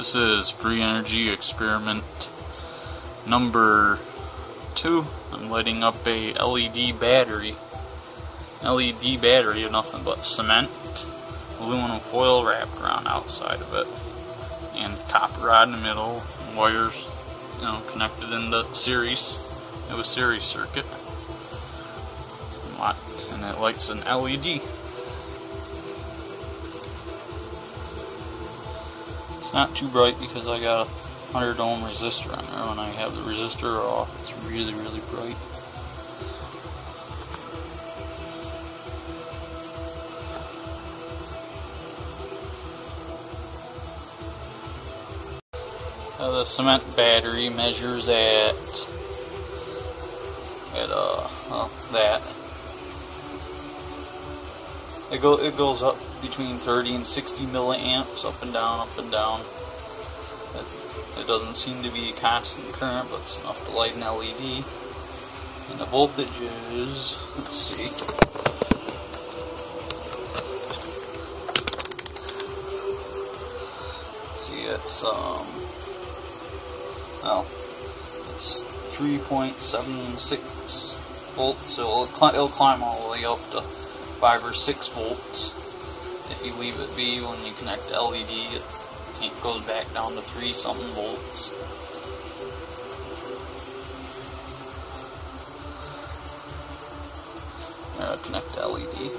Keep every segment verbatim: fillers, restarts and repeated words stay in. This is Free Energy Experiment number two. I'm lighting up a L E D battery. L E D battery of nothing but cement, aluminum foil wrapped around outside of it, and copper rod in the middle, and wires, you know, connected in the series. It was series circuit. And it lights an L E D. It's not too bright because I got a one hundred ohm resistor on there. When I have the resistor off, it's really, really bright. Now the cement battery measures at at uh well, that it go it goes up between thirty and sixty milliamps, up and down, up and down. It doesn't seem to be a constant current, but it's enough to light an L E D. And the voltage is, let's see. Let's see, it's, um, well, it's three point seven six volts, so it'll, cl it'll climb all the way up to five or six volts. If you leave it be, when you connect the L E D, it It goes back down to three something volts. Uh, connect the L E D.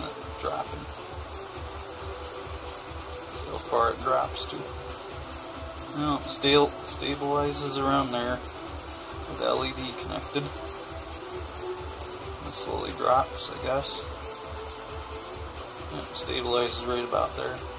That's dropping. So far it drops to. No, it still stabilizes around there with the L E D connected. It slowly drops, I guess. Stabilizes right about there.